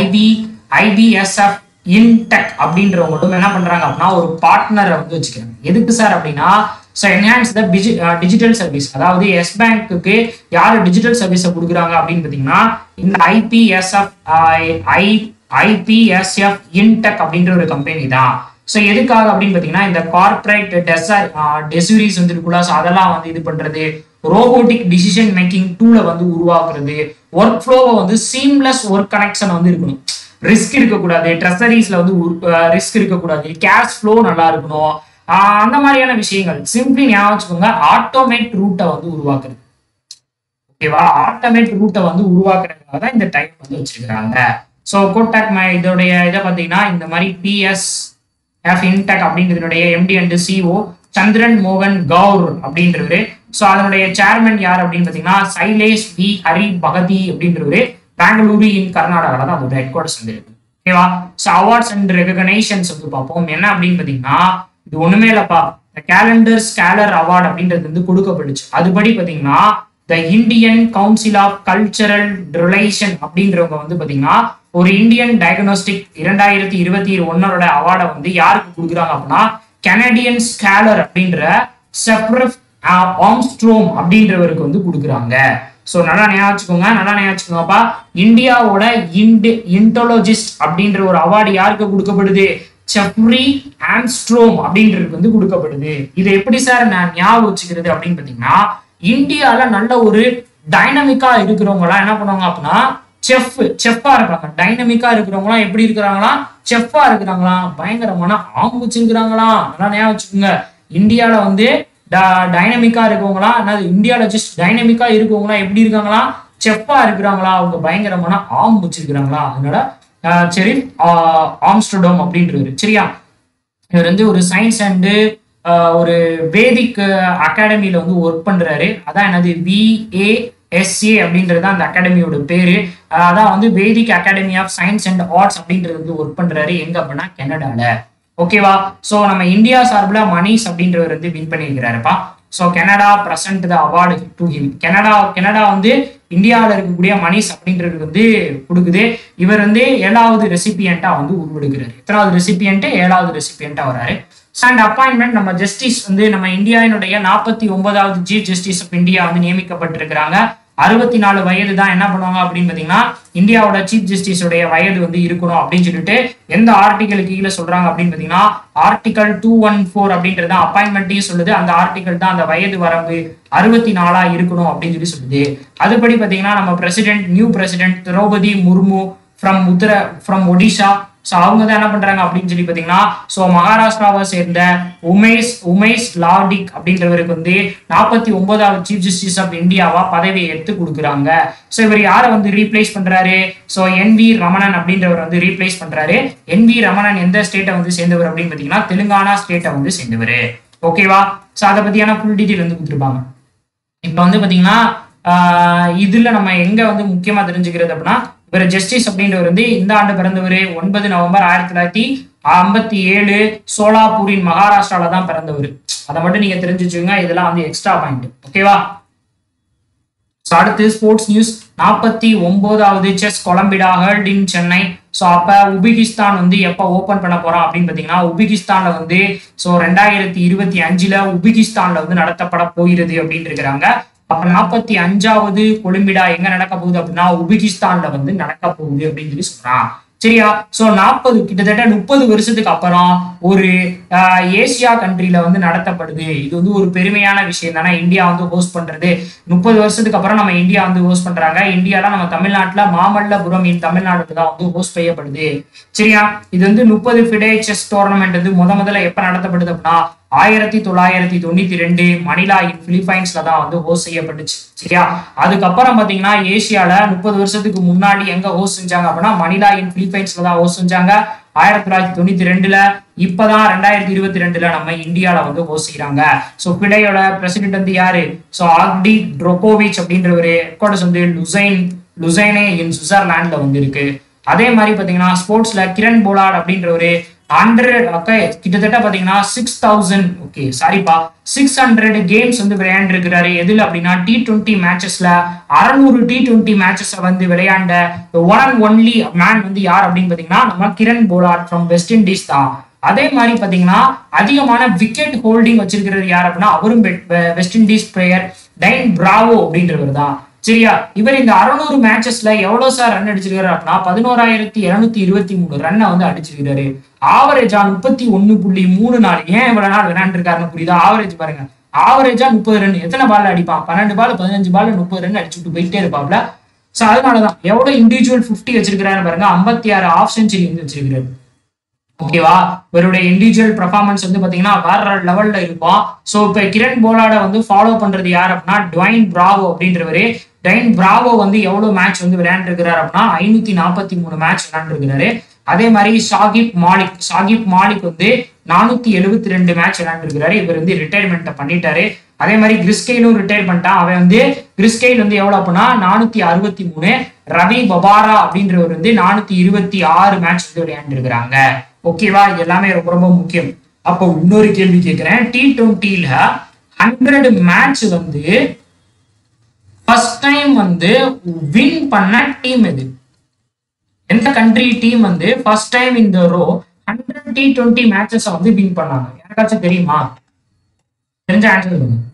ஐபி ஐபிஎஸ்எஃப் இன்டெக் அப்படின்றவங்களும் என்ன பண்றாங்க அப்படின்னா ஒரு பார்ட்னரை வந்து வச்சுக்கிறாங்க. எதுக்கு சார் அப்படின்னா என்ஹான்ஸ் த டிஜிட்டல் சர்வீஸ். அதாவது எஸ் பேங்க்கு யாரு டிஜிட்டல் சர்வீஸை கொடுக்குறாங்க அப்படின்னு பாத்தீங்கன்னா இந்த ஐபிஎஸ்எஃப் ஐ ஐபிஎஸ்எஃப் இன்டெக் அப்படின்ற ஒரு கம்பெனி தான். ஸோ எதுக்காக அப்படின்னு பார்த்தீங்கன்னா இந்த கார்பரேட் டெசர் டெசூரிஸ் வந்துருக்குள்ள ஸோ அதெல்லாம் வந்து இது பண்றது ரோபோட்டிக் டிசிஷன் மேக்கிங் டூலை வந்து உருவாக்குறது ஒர்க் ஃப்ளோவை வந்து சீம்லெஸ் ஒர்க் கனெக்ஷன் வந்து இருக்கணும். ரிஸ்க் இருக்கக்கூடாது. ட்ரெஸரீஸ்ல வந்து ரிஸ்க் இருக்கக்கூடாது. கேஷ் ஃப்ளோ நல்லா இருக்கணும். அந்த மாதிரியான விஷயங்கள் சிம்பிளி ஞாபகம் வச்சுக்கோங்க. ஆட்டோமேட் ரூட்டை வந்து உருவாக்குறது. ஓகேவா ஆட்டோமேட் ரூட்டை வந்து உருவாக்குறதுக்காக தான் இந்த டைப் வந்து வச்சிருக்கிறாங்க. ஸோ கோட்டாக் மை இதோடைய இதை பார்த்தீங்கன்னா இந்த மாதிரி பிஎஸ்எஃப் இன்டெக் அப்படின்றதுடைய எம்டி அண்ட் சிஓ சந்திரன் மோகன் கவுர் அப்படின்றவரு. ஸோ அதனுடைய சேர்மன் யார் அப்படின்னு பார்த்தீங்கன்னா சைலேஷ் வி ஹரி பகதி அப்படின்றவரு. பெங்களூரு இன் கர்நாடகாவில் தான் அதோட ஹெட் குவார்ட்டர்ஸ் வந்து இருக்கு. ஓகேவா ஸோ அவார்ட்ஸ் அண்ட் ரெகனைசேஷன்ஸ் வந்து பார்ப்போம். என்ன அப்படின்னு பார்த்தீங்கன்னா இது ஒண்ணுமே இல்லப்பா கேலண்டர் ஸ்காலர் அவார்டு அப்படின்றது வந்து கொடுக்கப்பட்டுச்சு. அதுபடி பார்த்தீங்கன்னா the Indian Council of Cultural Relations அப்படிங்கறவங்க வந்து பாத்தீங்கன்னா ஒரு இந்தியன் டயக்னோஸ்டிக் twenty twenty-one ஓட அவார்ட் வந்து யாருக்கு கொடுக்குறாங்க அப்படினா கனடியன் ஸ்காலர் அப்படிங்கற செப்ரஃப் ஆம்ஸ்ட்ரோம் அப்படிங்கறவருக்கு வந்து கொடுக்குறாங்க. சோ நல்லா நியாச்சுங்க நல்லா நியாச்சுங்கப்பா இந்தியாவோட இன்டோலஜிஸ்ட் அப்படிங்கற ஒரு அவார்ட் யாருக்கு கொடுக்கப்படுது செப்ரி ஆம்ஸ்ட்ரோம் அப்படிங்கறவருக்கு வந்து கொடுக்கப்படுது. இது எப்படி சார் நான் ஞாபகம் வச்சுக்கிறது அப்படினு பாத்தீங்கன்னா இந்தியால நல்ல ஒரு டைனமிக்கா இருக்கிறவங்களா என்ன பண்ணுவாங்க அப்படின்னா செஃப் செஃப்பா இருப்பாங்க. டைனமிக்கா இருக்கிறவங்களாம் எப்படி இருக்கிறாங்களா செஃப்பா இருக்கிறாங்களா பயங்கரமான ஆம்புச்சுங்கிறாங்களா நல்லா ஞாபகம் வச்சுக்கோங்க. இந்தியால வந்து டைனமிக்கா இருக்கவங்களா இந்தியால ஜஸ்ட் டைனமிக்கா இருக்கவங்களா எப்படி இருக்காங்களா செஃப்பா இருக்கிறாங்களா அவங்க பயங்கரமான ஆம் வச்சிருக்கிறாங்களா அதனால சரி ஆம்ஸ்டர்டம் அப்படின்றது சரியா. இவர் வந்து ஒரு சயின்ஸ் அண்டு ஒரு வேதிக் அகாடமியில வந்து ஒர்க் பண்றாரு. அதான் என்னது V A S A அப்படின்றது அந்த அகாடமியோட பேரு. அதான் வந்து வேதிக் academy of science and arts அப்படின்றது வந்து ஒர்க் பண்றாரு எங்க அப்படின்னா கனடால. ஓகேவா. சோ நம்ம இந்தியா சார்பில் மணிஷ் அப்படின்றவர் வந்து வின் பண்ணியிருக்கிறாருப்பா. So Canada present the award to him. Canada Canada வந்து இந்தியாவில் இருக்கக்கூடிய மணிஷ் அப்படின்றவர் வந்து கொடுக்குது. இவர் வந்து ஏழாவது ரெசிபியண்டா வந்து உருவெடுக்கிறாரு. எத்தனாவது ரெசிபியன்ட்டு ஏழாவது ரெசிபியண்டா வராரு. அண்ட் அப்பாயின்மெண்ட் நம்ம ஜஸ்டிஸ் வந்து நம்ம இந்தியாவினுடைய நாற்பத்தி ஒன்பதாவது சீஃப் ஜஸ்டிஸ் ஆஃப் இந்தியா வந்து நியமிக்கப்பட்டிருக்கிறாங்க. அறுபத்தி நாலு வயது தான் என்ன பண்ணுவாங்க அப்படின்னு பாத்தீங்கன்னா இந்தியாவோட சீஃப் ஜஸ்டிஸ் உடைய வயது வந்து இருக்கணும் அப்படின்னு சொல்லிட்டு எந்த ஆர்டிகலுக்கு கீழே சொல்றாங்க அப்படின்னு பாத்தீங்கன்னா ஆர்டிகல் டூ ஒன் ஃபோர் அப்படின்றது அப்பாயின்மெண்ட்டையும் சொல்லுது. அந்த ஆர்டிகல் தான் அந்த வயது வரம்பு அறுபத்தி நாலா இருக்கணும் அப்படின்னு சொல்லி சொல்லுது. அதுபடி பாத்தீங்கன்னா நம்ம president new president Droupadi Murmu from Uttar from Odisha. So அவங்க தான் என்ன பண்றாங்க அப்படின்னு சொல்லி பாத்தீங்கன்னா சோ மகாராஷ்டிராவை சேர்ந்த உமேஷ் உமேஷ் லாடிக் அப்படின்றவருக்கு வந்து நாற்பத்தி ஒன்பதாவது சீஃப் ஜஸ்டிஸ் ஆஃப் இந்தியாவா பதவியை எடுத்து கொடுக்குறாங்க. சோ இவர் யாரை வந்து ரீப்ளேஸ் பண்றாரு சோ என் வி ரமணன் அப்படின்றவர் வந்து ரீப்ளேஸ் பண்றாரு. என் வி ரமணன் எந்த ஸ்டேட்டை வந்து சேர்ந்தவர் அப்படின்னு பாத்தீங்கன்னா தெலுங்கானா ஸ்டேட்டை வந்து சேர்ந்தவர். ஓகேவா. சோ அதை பத்தியான ஃபுல் டீட்டெயில் வந்து கொடுத்துருப்பாங்க. இப்ப வந்து பாத்தீங்கன்னா ஆஹ் இதுல நம்ம எங்க வந்து முக்கியமா தெரிஞ்சுக்கிறது அப்படின்னா இவர் ஜஸ்டிஸ் அப்படின்றவர் வந்து இந்த ஆண்டு பிறந்தவர் ஒன்பது நவம்பர் ஆயிரத்தி தொள்ளாயிரத்தி ஐம்பத்தி ஏழு சோலாப்பூரின் மகாராஷ்டிரால தான் பிறந்தவர். அதை மட்டும் நீங்க தெரிஞ்சுச்சுங்க. இதெல்லாம் வந்து எக்ஸ்ட்ரா பாயிண்ட். ஓகேவா. அடுத்து ஸ்போர்ட்ஸ் நியூஸ் நாற்பத்தி ஒன்பதாவது chess olympiad held in Chennai. So அப்ப உபிகிஸ்தான் வந்து எப்போ ஓபன் பண்ண போறோம் அப்படின்னு பாத்தீங்கன்னா உபிகிஸ்தான்ல வந்து ஸோ ரெண்டாயிரத்தி இருபத்தி அஞ்சுல உபிகிஸ்தான்ல வந்து நடத்தப்பட போகிறது அப்படின்னு இருக்கிறாங்க. அப்ப நாற்பத்தி அஞ்சாவது கொலம்பிடா எங்க நடக்க போகுது அப்படின்னா உபிகிஸ்தான்ல வந்து நடக்க போகுது அப்படின்னு சொல்லி சொல்றான். சரியா. சோ நாற்பது கிட்டத்தட்ட முப்பது வருஷத்துக்கு அப்புறம் ஒரு ஏசியா கண்ட்ரில வந்து நடத்தப்படுது. இது வந்து ஒரு பெருமையான விஷயம் தானே. இந்தியா வந்து ஹோஸ்ட் பண்றது முப்பது வருஷத்துக்கு அப்புறம் நம்ம இந்தியா வந்து ஹோஸ்ட் பண்றாங்க. இந்தியாலாம் நம்ம தமிழ்நாட்டுல மாமல்லபுரம் இன் தமிழ்நாடு தான் வந்து ஹோஸ்ட் செய்யப்படுது. சரியா. இது வந்து முப்பது ஃபிடே செஸ் டோர்னமெண்ட் வந்து முத முதல்ல எப்ப நடத்தப்படுது அப்படின்னா ஆயிரத்தி தொள்ளாயிரத்தி தொண்ணூத்தி ரெண்டு மணிலா பிலிப்பைன்ஸ்ல தான் வந்து ஹோஸ்ட் செய்யப்பட்டுச்சு. சரியா. அதுக்கப்புறம் பாத்தீங்கன்னா ஏசியால முப்பது வருஷத்துக்கு முன்னாடி எங்க ஹோஸ்ட் செஞ்சாங்க அப்படின்னா மணிலா இன் பிலிப்பைன்ஸ்ல தான் ஹோஸ்ட் செஞ்சாங்க ஆயிரத்தி தொள்ளாயிரத்தி தொண்ணூத்தி ரெண்டுல. இப்பதான் ரெண்டாயிரத்தி இருபத்தி ரெண்டுல நம்ம இந்தியாவில வந்து ஹோஸ்ட் செய்யறாங்க. சோ பிடையோட பிரசிடென்ட் வந்து யாரு சோ ஆக்டி ட்ரோகோவிச் அப்படின்றவரு. ஹெட்குவார்டர்ஸ் வந்து லுசைன் லுசைனே இன் சுவிட்சர்லாண்ட்ல வந்து இருக்கு. அதே மாதிரி பாத்தீங்கன்னா ஸ்போர்ட்ஸ்ல கிரண் போலார்ட் அப்படின்றவரு ஹண்ட்ரட் கிட்டத்தட்ட பாத்தீங்கன்னா சிக்ஸ் தௌசண்ட் ஓகே சாரிப்பா சிக்ஸ் ஹண்ட்ரட் கேம்ஸ் வந்து விளையாண்டு இருக்கிறாரு. எதுல அப்படின்னா டி டுவெண்ட்டி மேட்சஸ்ல அறுநூறு டி டுவெண்ட்டி மேட்சஸ் வந்து விளையாண்ட ஒன் அண்ட் ஒன்லி மேன் வந்து யார் அப்படின்னு பாத்தீங்கன்னா நம்ம Kieron Pollard from West Indies தான். அதே மாதிரி பாத்தீங்கன்னா அதிகமான விக்கெட் ஹோல்டிங் வச்சிருக்கிறது யார் அப்படின்னா அவரும் West Indies player Dwayne Bravo அப்படின்றவர் தான். சரியா. இவர் இந்த அறுநூறு மேட்சஸ்ல எவ்வளவு சார் ரன் அடிச்சிருக்காரு அப்படின்னா பதினோராயிரத்தி இருநூத்தி இருபத்தி மூணு ரன்னை வந்து அடிச்சிருக்காரு. ஆவரேஜா முப்பத்தி ஒன்னு புள்ளி மூணு நாள். ஏன் இவ்வளவு நாள் விளையாண்டு இருக்காருன்னு புரியுதா. ஆவரேஜ் பாருங்க. ஆவரேஜா முப்பது ரன். எத்தனை பால்ல அடிப்பான் பன்னெண்டு பால் பதினஞ்சு பால் முப்பது ரன் அடிச்சுட்டு போயிட்டே இருப்பாப்ல. சோ அதனாலதான் எவ்வளவு இண்டிவிஜுவல் பிப்டி வச்சிருக்கிறாரு பாருங்க. ஐம்பத்தி ஆறு ஆஃப் செஞ்சுரி வந்து வச்சிருக்கிறாரு. ஓகேவா. இவருடைய இண்டிவிஜுவல் பெர்ஃபார்மன்ஸ் வந்து பாத்தீங்கன்னா வேற லெவல்ல இருக்கும். சோ இப்ப கிரண் போலாட வந்து ஃபாலோ பண்றது யார் அப்படின்னா ட்வைன் பிராவோ அப்படின்றவரு. ட்வைன் பிராவோ வந்து எவ்வளவு மேட்ச் வந்து விளையாண்டு இருக்கிறாரு அப்படின்னா ஐநூத்தி நாற்பத்தி மூணு மேட்ச் விளையாண்டு இருக்கிறாரு. அதே மாதிரி ஷாகிப் மாலிக் ஷாகிப் மாலிக் வந்து நானூத்தி எழுபத்தி ரெண்டு மேட்ச் விளையாண்டு இருக்கிறாரு. இவர் வந்து ரிட்டையர்மெண்ட் பண்ணிட்டாரு. அதே மாதிரி கிறிஸ் கெயிலும் ரிட்டையர் பண்ணிட்டான். அவன் வந்து கிறிஸ் கெயில் வந்து எவ்வளவு அப்படின்னா நானூத்தி அறுபத்தி மூணு. ரவி பொபாரா அப்படின்றவர் வந்து நானூத்தி இருபத்தி ஆறு மேட்ச் வந்து விளையாண்டு இருக்கிறாங்க. ஓகேவா. இது எல்லாமே ரொம்ப ரொம்ப முக்கியம். அப்போ இன்னொரு கேள்வி கேட்கிறேன். டி டுவெண்ட்டில ஹண்ட்ரட் மேட்ச் வந்து first time vandu win panna team edu entha country team vandu first time in the row one hundred T twenty matches vandu win pannanga yarakaacha theriyuma therinja answer solunga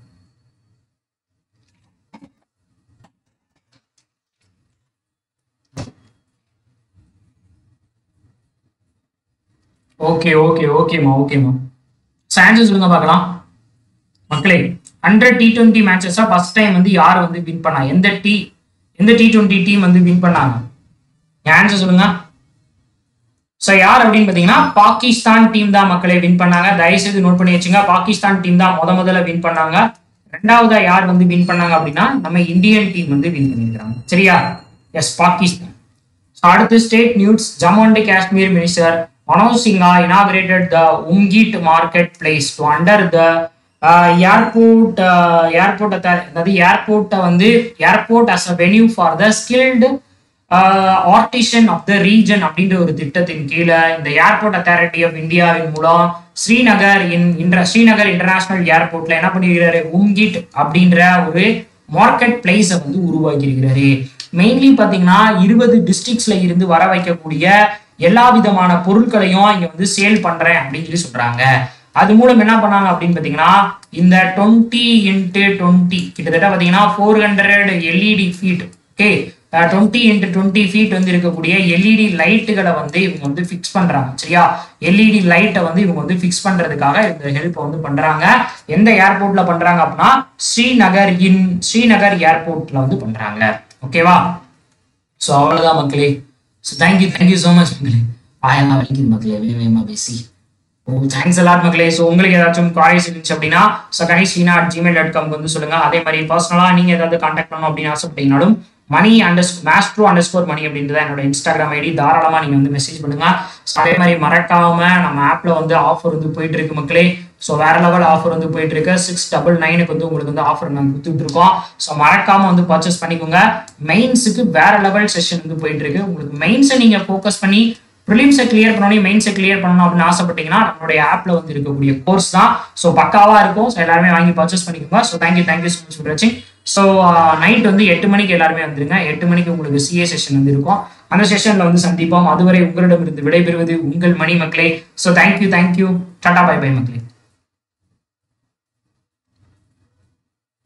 okay okay okay ma okay ma answer solunga paakalam makkale one hundred T twenty matches ah first time vandu yaar vandu win panna endha t endha T twenty team vandu win pannanga answer solunga so yaar appdin pathina Pakistan team da makkale win pannanga dayaisedu note panni vechunga Pakistan team da modamodala win pannanga rendavada yaar vandu win pannanga appadina nama Indian team vandu win panniranga seriya yes Pakistan so adutha state news Jammu and Kashmir minister Manoj Singha inaugurated the Umgeet marketplace to under the Uh, airport uh, airport the airport vandu uh, airport as a venue for the skilled uh, artisan of the region அப்படிங்கற ஒரு திட்டத்தின் கீழ இந்த Airport Authority of India இன் மூலம் ஸ்ரீநகர் இன் Srinagar international ஏர்போர்ட்ல என்ன பண்ணியிருக்காரு Umgeet அப்படிங்கற ஒரு மார்க்கெட் பிளேஸ் வந்து உருவாக்கி இருக்காரு மெயின்லி பாத்தீங்கன்னா twenty டிஸ்ட்ரிக்ட்ஸ்ல இருந்து வர வைக்கக்கூடிய எல்லா விதமான பொருட்களையும் இங்க வந்து சேல் பண்றேன் அப்படினு சொல்றாங்க அது மூலம் என்ன பண்ணாங்க அப்படினு பாத்தீங்கன்னா இந்த twenty into twenty கிட்டத்தட்ட பாத்தீங்கன்னா four hundred L E D feet okay twenty into twenty feet வந்து இருக்கக்கூடிய L E D லைட்களை வந்து இவங்க வந்து fix பண்றாங்க சரியா L E D லைட்ட வந்து இவங்க வந்து fix பண்றதுக்காக இந்த ஹெல்ப் வந்து பண்றாங்க எந்த ஏர்போர்ட்ல பண்றாங்க அப்படினா ஸ்ரீநகர் இன் ஸ்ரீநகர் ஏர்போர்ட்ல வந்து பண்றாங்க ஓகேவா சோ அவ்வளவுதான் மக்களே so thank you thank you so much மக்களே பயமா வலிக்குது மக்களே வேவேமா பேசி Oh, thanks a lot மக்களே சோ உங்களுக்கு ஏதாச்சும் குவரிஸ் இருந்துச்சு அப்படினா kaneeshreena at gmail dot com க்கு வந்து சொல்லுங்க அதே மாதிரி पर्सनலா நீங்க ஏதாவது कांटेक्ट பண்ணனும் அப்படினா ஆசைப்பட்டீங்கனாலும் money underscore mastro underscore money அப்படிங்கறது என்னோட Instagram ஐடி தாராளமா நீங்க வந்து மெசேஜ் பண்ணுங்க அதே மாதிரி மறக்காம நம்ம ஆப்ல வந்து ஆஃபர் வந்து போயிட்டு இருக்கு மக்களே சோ வேற லெவல் ஆஃபர் வந்து போயிட்டு இருக்கு six ninety-nine க்கு வந்து உங்களுக்கு வந்து ஆஃபர் நான் கொடுத்துட்டு இருக்கோம் சோ மறக்காம வந்து பர்சேஸ் பண்ணிக்கோங்க மெயின்ஸ்க்கு வேற லெவல் செஷன் வந்து போயிட்டு இருக்கு உங்களுக்கு மெயின்ஸ் நீங்க ஃபோக்கஸ் பண்ணி prelims கிளியர் பண்ணனும் மெயின்ஸ் கிளியர் பண்ணனும் அப்படினா ஆசைப்பட்டீங்கன்னா நம்மளுடைய ஆப்ல வந்து இருக்கக்கூடிய கோர்ஸ் தான் சோ பக்காவா இருக்கும் சோ எல்லாரும் வாங்கி பர்சேஸ் பண்ணிக்கோங்க so thank you thank you so much for watching so night வந்து eight மணிக்கு எல்லாரும் வந்துருங்க eight மணிக்கு உங்களுக்கு C A செஷன் வந்து இருக்கும் அந்த செஷன்ல வந்து சந்திப்போம் அதுவரை உங்களிடமிருந்து விடைபெறுவது உங்கள் மணி மக்களே so thank you thank you டாடா பை பை மக்களே